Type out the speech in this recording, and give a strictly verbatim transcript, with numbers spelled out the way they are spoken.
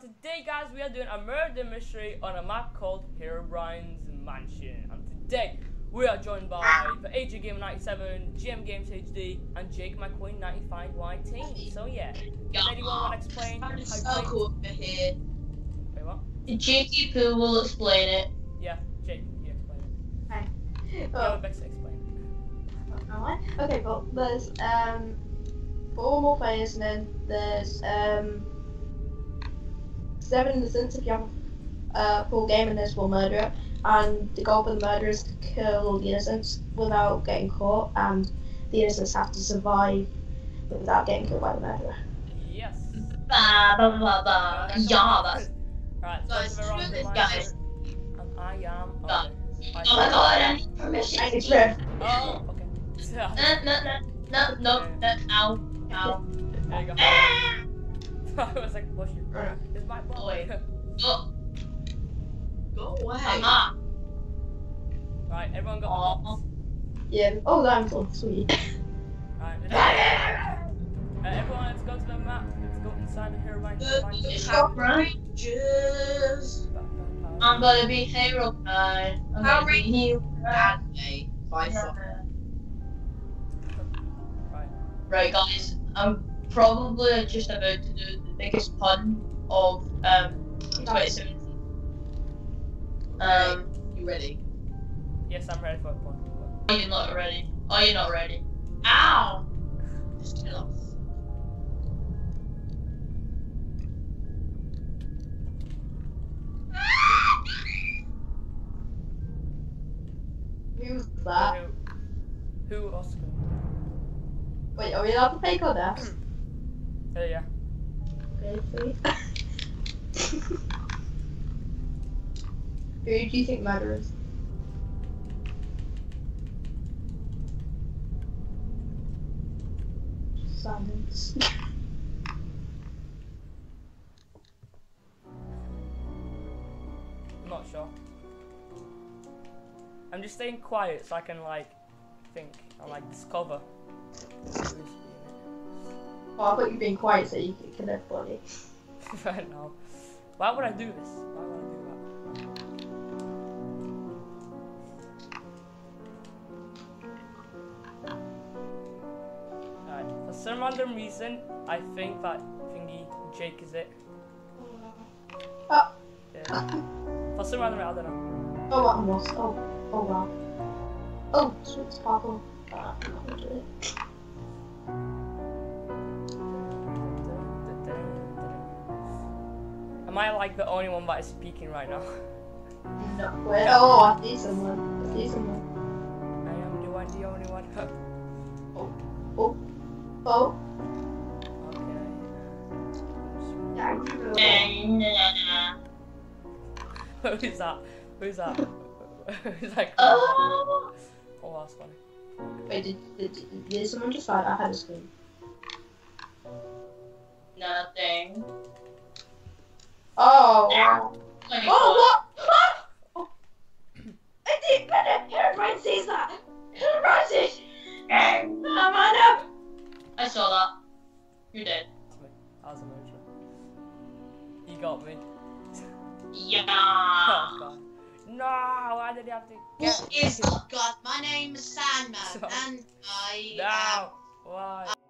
Today, guys, we are doing a murder mystery on a map called Herobrine's Mansion. And today, we are joined by the A J Gamer ninety-seven, G M Games H D, and Jake McQueen ninety-five Y T. So yeah, does yeah. anyone want to explain? I'm so cool over here. Wait, what? Jakey Pooh will explain it. Yeah, Jake, you explain it. Hi. Yeah, oh. Bex explain it. I don't know why. Okay, well, there's um four more players, and then there's um. seven innocents if you have a uh, full game, and there's one murderer, and the goal for the murderer is to kill the innocents without getting caught, and the innocents have to survive without getting killed by the murderer. Yes. Ba ba ba ba. Yeah, that's... Right, so it's true this, guys. And I am... Oh, oh my god, I need permission. I need permission. Oh, okay. No, no, no, no, no, no, ow, ow. There you go. I was like, what's your problem? It's my boy. Oh, go away. I'm up. Right, everyone got off. Yeah. Oh, I'm so sweet. Right, let's go. Uh, everyone, let's go to the map. Let's go inside the Herobrine. The I'm gonna be Herobrine. I'm gonna be Herobrine. Bye, soccer. Right. Right, guys. I'm probably just about to do the biggest pun of um twenty seventeen. Um, you ready? Yes, I'm ready for a pun. Are you not ready? Are you not ready? Ow! Just turn off. Who's that? Who? Who, Oscar? Wait, are we allowed to play God apps? There you go. Okay, see. Who do you think murder is? Silence. I'm not sure. I'm just staying quiet so I can like think or like discover. Oh, I thought you'd been quiet so you could connect body. I know. Why would I do this? Why would I do that? Alright, for some random reason, I think that thingy Jake is it. Oh. Yeah. For some random reason, I don't know. Oh, I'm lost. Oh, oh wow. Oh, sweet sparkle. Uh, I'm not doing it. Am I like the only one that is speaking right now? No. Where? Oh, I see someone. I see someone. I am the one, the only one. Oh. Oh. Oh. Okay. Who's that? Who's that? Who's that? Oh, that's funny. Wait, did, did, did, did someone just fight? I had a scream. Nothing. Oh! Wow. Oh, oh, what? What? Oh. I did better! Herobrine sees that! Herobrine sees that! I'm on him! I saw that. You're dead. That was a motion. You got me. Yeah! Oh, God. No! Why did he have to get me? What is God? My name is Sandman, so, and I. No! Am... Why?